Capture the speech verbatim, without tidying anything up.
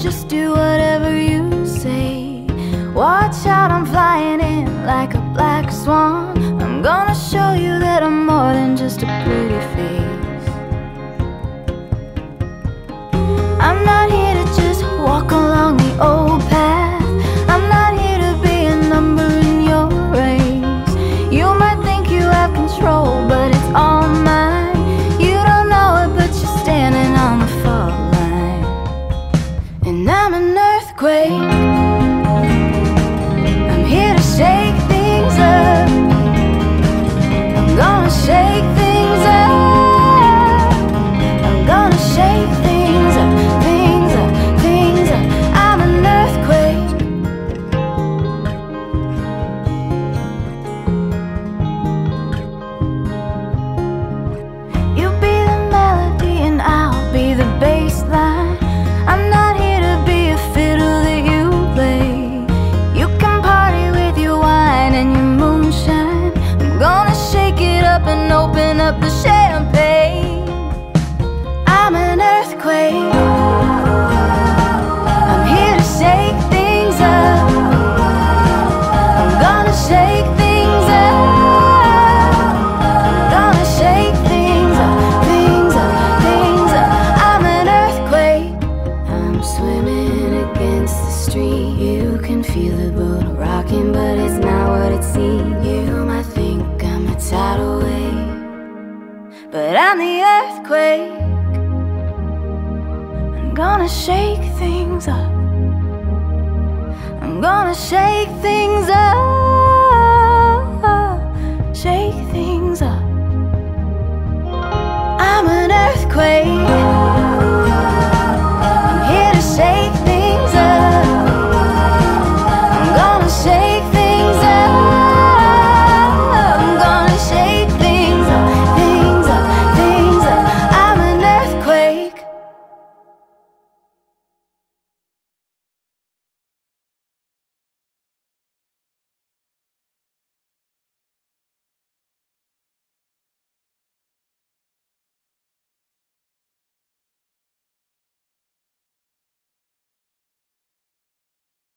just do whatever you say. Watch out, I'm flying in like a black swan. I'm gonna show you that I'm more than just a pretty face. I'm not here to just walk along the old path. I'm not here to be a number in your race. You might think you have control, but it's all mine. You don't know it, but you're standing on the fault line. And I'm an earthquake, shake things up. I'm gonna shake things up. I'm gonna shake things up, things up, things up. I'm an earthquake. You be the melody and I'll be the bass line. I'm not here to be a fiddle that you play. You can party with your wine and your moonshine. I'm gonna shake it up and open up the champagne. I'm an earthquake. I'm here to shake things up. I'm gonna shake things up. I'm gonna shake things up, things up, things up. I'm an earthquake. I'm swimming against the stream. You can feel the boat rocking, but it's not what it seems. You might think I'm a tidal wave, but I'm the earthquake. I'm gonna shake things up. I'm gonna shake things up. Shake things up. I'm an earthquake.